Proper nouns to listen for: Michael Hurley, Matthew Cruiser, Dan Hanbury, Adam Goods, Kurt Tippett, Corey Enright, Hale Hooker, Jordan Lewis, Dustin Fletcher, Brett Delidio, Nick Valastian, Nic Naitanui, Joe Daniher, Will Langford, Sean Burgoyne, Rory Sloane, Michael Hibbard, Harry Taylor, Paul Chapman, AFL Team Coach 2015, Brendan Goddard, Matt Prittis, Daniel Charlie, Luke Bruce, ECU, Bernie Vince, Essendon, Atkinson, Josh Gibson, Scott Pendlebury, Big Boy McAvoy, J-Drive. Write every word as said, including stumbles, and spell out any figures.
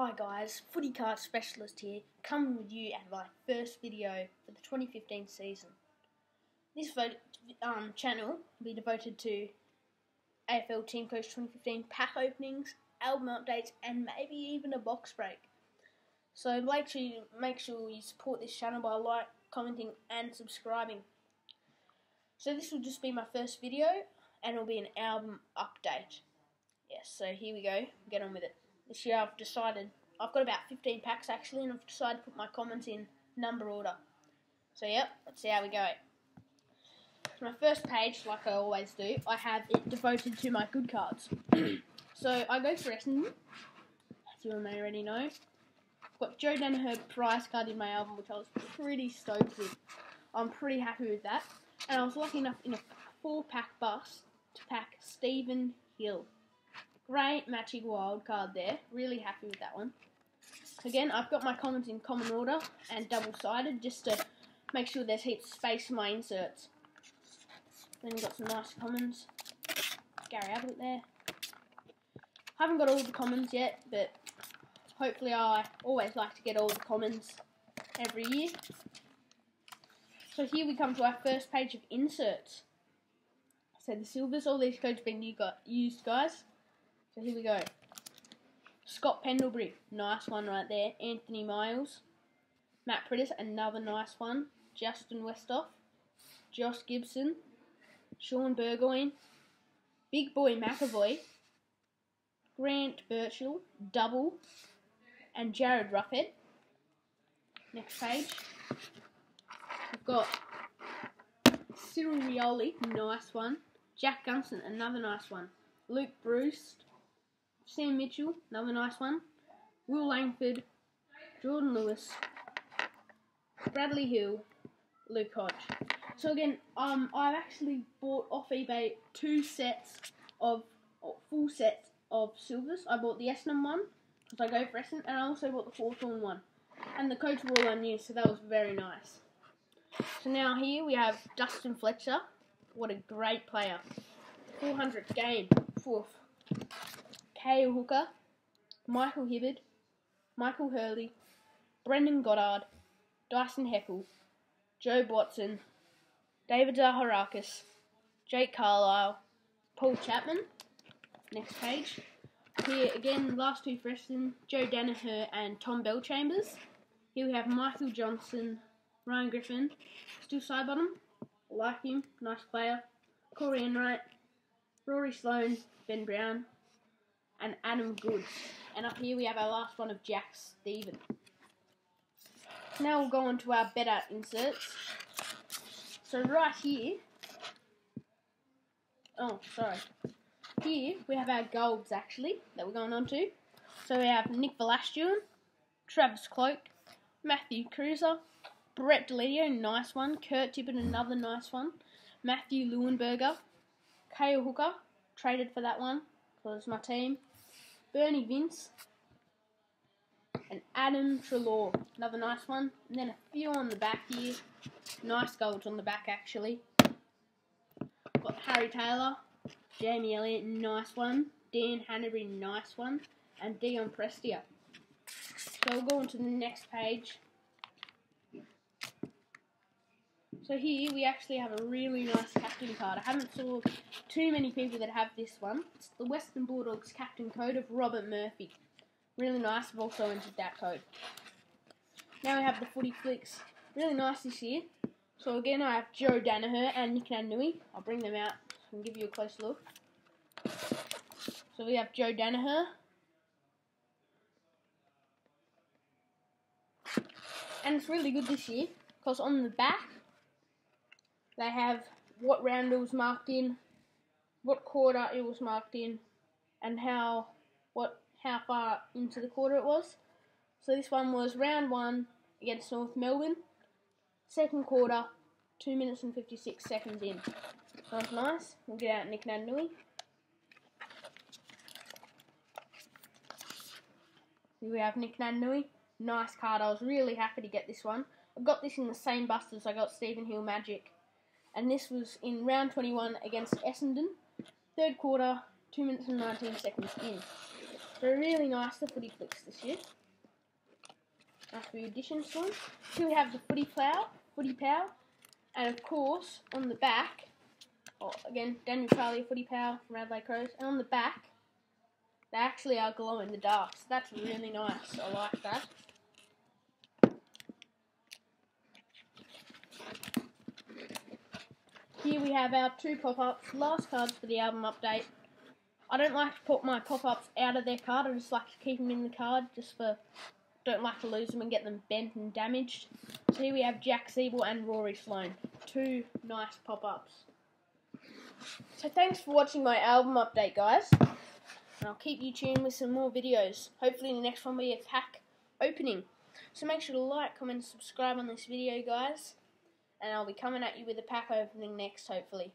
Hi guys, Footy Card Specialist here, coming with you at my first video for the twenty fifteen season. This um, channel will be devoted to A F L Team Coach twenty fifteen pack openings, album updates and maybe even a box break. So make sure you, make sure you support this channel by like, commenting and subscribing. So this will just be my first video and it will be an album update. Yes, so here we go, get on with it. This year I've decided, I've got about fifteen packs actually, and I've decided to put my comments in number order. So yep, let's see how we go. My first page, like I always do, I have it devoted to my good cards. So I go for Essendon, as you may already know. I've got Joe Daniher prize card in my album, which I was pretty stoked with. I'm pretty happy with that. And I was lucky enough in a four pack bus to pack Stephen Hill. Great matching wild card there. Really happy with that one. Again, I've got my comments in common order and double-sided just to make sure there's heaps of space for my inserts. Then we've got some nice commons. Gary Ablett there. Haven't got all the commons yet, but hopefully I always like to get all the commons every year. So here we come to our first page of inserts. So the silvers, all these codes have been used, guys. So here we go. Scott Pendlebury, nice one right there. Anthony Miles. Matt Prittis, another nice one. Justin Westoff. Josh Gibson. Sean Burgoyne. Big Boy McAvoy. Grant Birchall, double. And Jared Ruffett. Next page. We've got Cyril Rioli, nice one. Jack Gunston, another nice one. Luke Bruce. Sam Mitchell, another nice one. Will Langford, Jordan Lewis, Bradley Hill, Luke Hodge. So again, um, I've actually bought off eBay two sets of, or full sets of silvers. I bought the Essendon one, because I go for Essendon, and I also bought the Hawthorn one. And the codes were all unused, so that was very nice. So now here we have Dustin Fletcher. What a great player. four hundredth game. Woof. Hale Hooker, Michael Hibbard, Michael Hurley, Brendan Goddard, Dyson Heppell, Joe Watson, David Zaharakis, Jake Carlisle, Paul Chapman. Next page. Here again, last two freshmen, Joe Daniher and Tom Bell Chambers. Here we have Michael Johnson, Ryan Griffin, still side bottom, like him, nice player. Corey Enright, Rory Sloane, Ben Brown. And Adam Goods. And up here we have our last one of Jack Stephen. Now we'll go on to our better inserts. So right here, oh sorry, here we have our golds actually that we're going on to. So we have Nick Valastian, Travis Cloak, Matthew Cruiser, Brett Delidio, nice one, Kurt Tippett, another nice one, Matthew Leuenberger, Kale Hooker, traded for that one, because my team, Bernie Vince, and Adam Trelaw, another nice one, and then a few on the back here, nice golds on the back actually, got Harry Taylor, Jamie Elliott, nice one, Dan Hanbury, nice one, and Dion Prestia. So we'll go on to the next page. So here we actually have a really nice captain card. I haven't saw too many people that have this one. It's the Western Bulldogs captain code of Robert Murphy. Really nice. I've also entered that code. Now we have the Footy Flicks. Really nice this year. So again, I have Joe Daniher and Nic Naitanui. I'll bring them out and give you a close look. So we have Joe Daniher. And it's really good this year because on the back, they have what round it was marked in, what quarter it was marked in, and how what how far into the quarter it was. So this one was round one against North Melbourne, second quarter, two minutes and fifty six seconds in. Sounds nice. We'll get out Nic Naitanui. Here we have Nic Naitanui. Nice card. I was really happy to get this one. I got this in the same bust as I got Stephen Hill Magic. And this was in round twenty-one against Essendon, third quarter, two minutes and nineteen seconds in. So really nice, the footy flicks this year. That's the addition to them. Here we have the footy plow, footy power, and of course on the back, oh, again, Daniel Charlie, footy power from Adelaide Crows, and on the back, they actually are glow in the dark, so that's really nice. I like that. Here we have our two pop-ups, last cards for the album update. I don't like to put my pop-ups out of their card, I just like to keep them in the card, just for, don't like to lose them and get them bent and damaged. So here we have Jack Siebel and Rory Sloane, two nice pop-ups. So thanks for watching my album update, guys. And I'll keep you tuned with some more videos. Hopefully the next one will be a pack opening. So make sure to like, comment, subscribe on this video, guys. And I'll be coming at you with a pack opening next, hopefully.